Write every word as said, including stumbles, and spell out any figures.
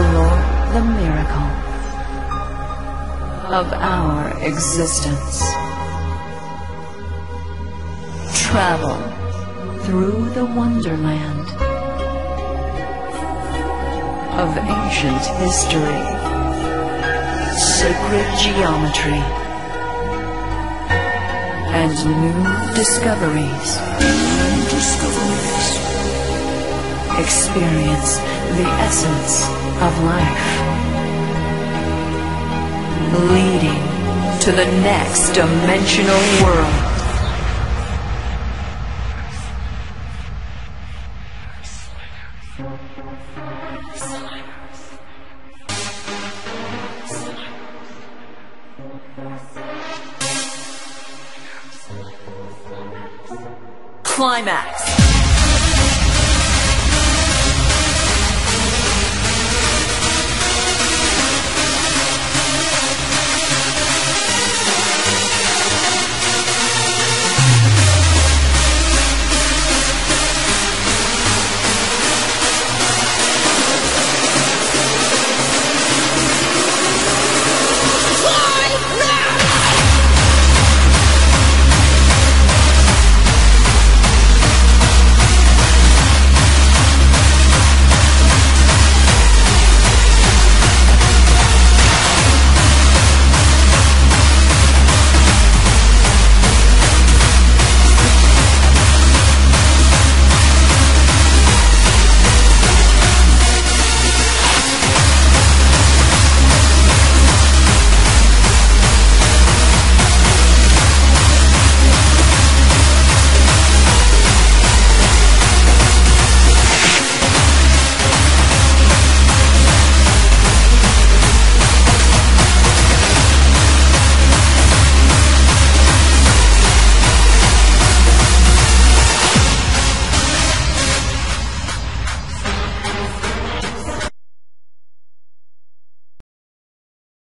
overall the miracle of our existence. Travel through the wonderland of ancient history, sacred geometry, and new discoveries. New discoveries. Experience the essence of life, leading to the next dimensional world. Climax.